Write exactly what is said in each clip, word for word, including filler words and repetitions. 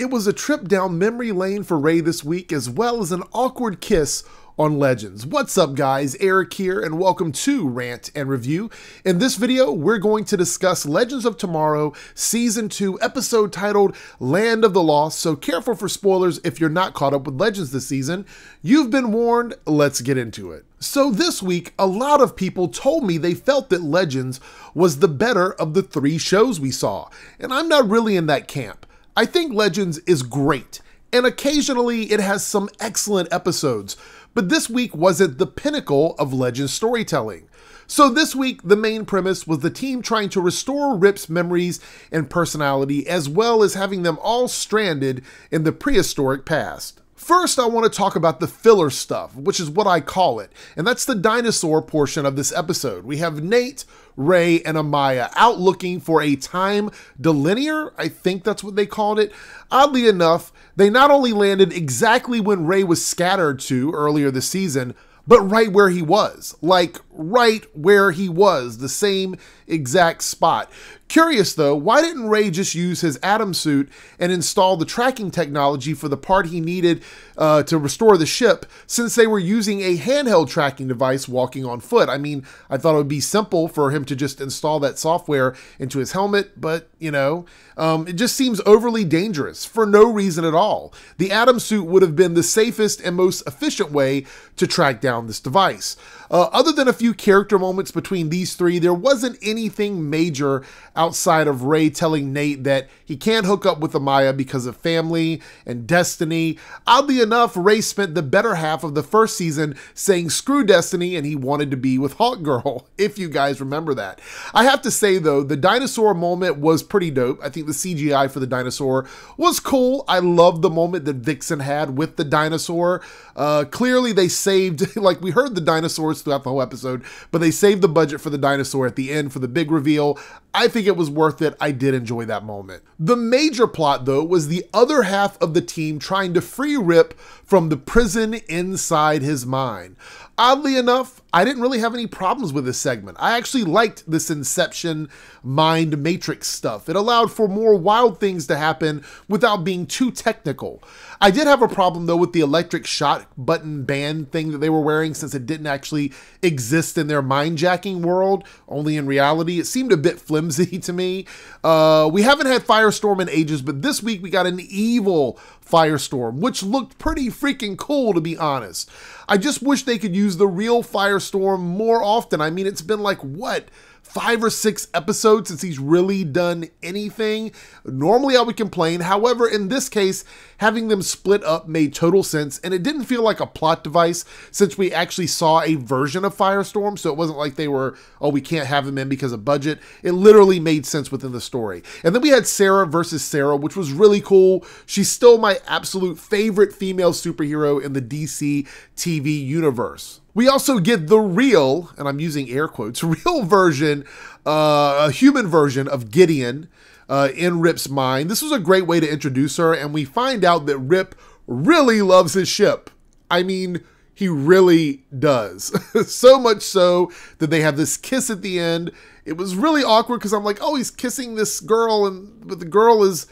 It was a trip down memory lane for Ray this week, as well as an awkward kiss on Legends. What's up, guys? Eric here, and welcome to Rant and Review. In this video, we're going to discuss Legends of Tomorrow Season two, episode titled Land of the Lost, so careful for spoilers if you're not caught up with Legends this season. You've been warned, let's get into it. So this week, a lot of people told me they felt that Legends was the better of the three shows we saw, and I'm not really in that camp. I think Legends is great, and occasionally it has some excellent episodes, but this week wasn't the pinnacle of Legends storytelling. So this week, the main premise was the team trying to restore Rip's memories and personality, as well as having them all stranded in the prehistoric past. First, I want to talk about the filler stuff, which is what I call it, and that's the dinosaur portion of this episode. We have Nate, Ray, and Amaya out looking for a time delinear, I think that's what they called it. Oddly enough, they not only landed exactly when Ray was scattered to earlier this season, but right where he was. Like, right where he was, the same exact spot. Curious though, why didn't Ray just use his Atom suit and install the tracking technology for the part he needed uh, to restore the ship, since they were using a handheld tracking device walking on foot? I mean, I thought it would be simple for him to just install that software into his helmet, but, you know, um, it just seems overly dangerous for no reason at all. The Atom suit would have been the safest and most efficient way to track down this device. Uh, other than a few character moments between these three, there wasn't anything major outside of Ray telling Nate that he can't hook up with Amaya because of family and destiny. Oddly enough, Ray spent the better half of the first season saying screw destiny and he wanted to be with Hawkgirl, if you guys remember that. I have to say though, the dinosaur moment was pretty dope. I think the C G I for the dinosaur was cool. I loved the moment that Vixen had with the dinosaur. Uh, clearly they saved, like we heard the dinosaurs throughout the whole episode, but they saved the budget for the dinosaur at the end for the big reveal. I think it was worth it. I did enjoy that moment. The major plot, though, was the other half of the team trying to free Rip from the prison inside his mind. Oddly enough, I didn't really have any problems with this segment. I actually liked this Inception mind matrix stuff. It allowed for more wild things to happen without being too technical. I did have a problem, though, with the electric shock button band thing that they were wearing, since it didn't actually exist in their mind-jacking world, only in reality. It seemed a bit flimsy. to me. Uh, we haven't had Firestorm in ages, but this week we got an evil Firestorm, which looked pretty freaking cool, to be honest. I just wish they could use the real Firestorm more often. I mean, it's been like, what, five or six episodes since he's really done anything? Normally I would complain. However, in this case, having them split up made total sense, and it didn't feel like a plot device, since we actually saw a version of Firestorm, so it wasn't like they were, oh, we can't have him in because of budget. It literally made sense within the story. And then we had Sarah versus Sarah, which was really cool. She's still my absolute favorite female superhero in the D C T V universe. We also get the real, and I'm using air quotes, real version, uh, a human version of Gideon uh, in Rip's mind. This was a great way to introduce her, and we find out that Rip really loves his ship. I mean, he really does. So much so that they have this kiss at the end. It was really awkward because I'm like, oh, he's kissing this girl, and but the girl is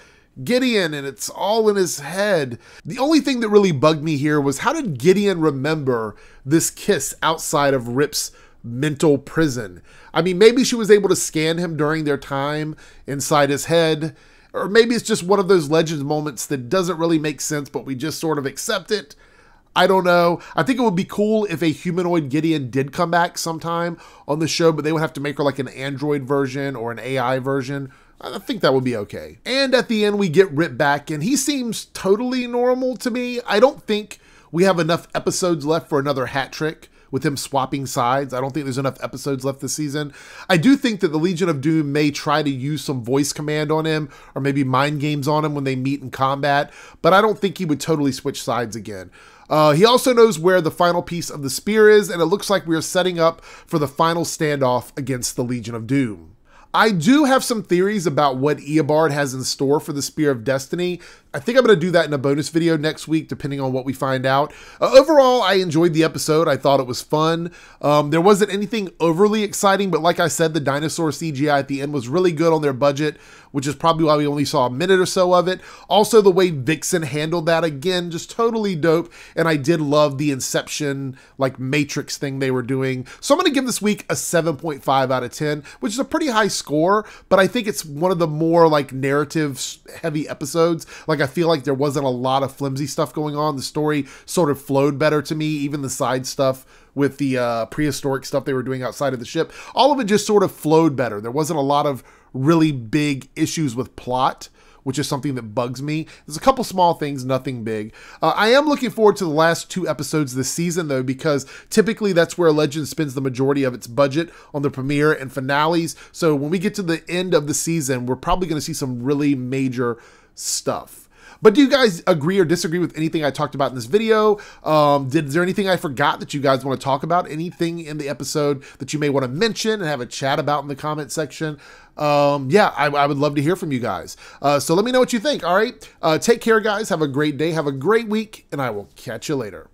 Gideon, and it's all in his head. The only thing that really bugged me here was, how did Gideon remember this kiss outside of Rip's mental prison? I mean, maybe she was able to scan him during their time inside his head, or maybe it's just one of those Legends moments that doesn't really make sense, but we just sort of accept it. I don't know. I think it would be cool if a humanoid Gideon did come back sometime on the show, but they would have to make her like an android version or an A I version. I think that would be okay. And at the end, we get Rip back, and he seems totally normal to me. I don't think we have enough episodes left for another hat trick with him swapping sides. I don't think there's enough episodes left this season. I do think that the Legion of Doom may try to use some voice command on him, or maybe mind games on him when they meet in combat, but I don't think he would totally switch sides again. Uh, he also knows where the final piece of the spear is, and it looks like we are setting up for the final standoff against the Legion of Doom. I do have some theories about what Eobard has in store for the Spear of Destiny. I think I'm going to do that in a bonus video next week, depending on what we find out. Uh, overall, I enjoyed the episode. I thought it was fun. Um, there wasn't anything overly exciting, but like I said, the dinosaur C G I at the end was really good on their budget, which is probably why we only saw a minute or so of it. Also, the way Vixen handled that, again, just totally dope. And I did love the Inception, like, Matrix thing they were doing. So I'm going to give this week a seven point five out of ten, which is a pretty high score, but I think it's one of the more, like, narrative heavy episodes. Like, I feel like there wasn't a lot of flimsy stuff going on. The story sort of flowed better to me, even the side stuff with the uh, prehistoric stuff they were doing outside of the ship. All of it just sort of flowed better. There wasn't a lot of really big issues with plot, which is something that bugs me. There's a couple small things, nothing big. Uh, I am looking forward to the last two episodes this season, though, because typically that's where Legends spends the majority of its budget, on the premiere and finales. So when we get to the end of the season, we're probably going to see some really major stuff. But do you guys agree or disagree with anything I talked about in this video? Um, did, is there anything I forgot that you guys want to talk about? Anything in the episode that you may want to mention and have a chat about in the comment section? Um, yeah, I, I would love to hear from you guys. Uh, so let me know what you think, all right? Uh, take care, guys. Have a great day. Have a great week, and I will catch you later.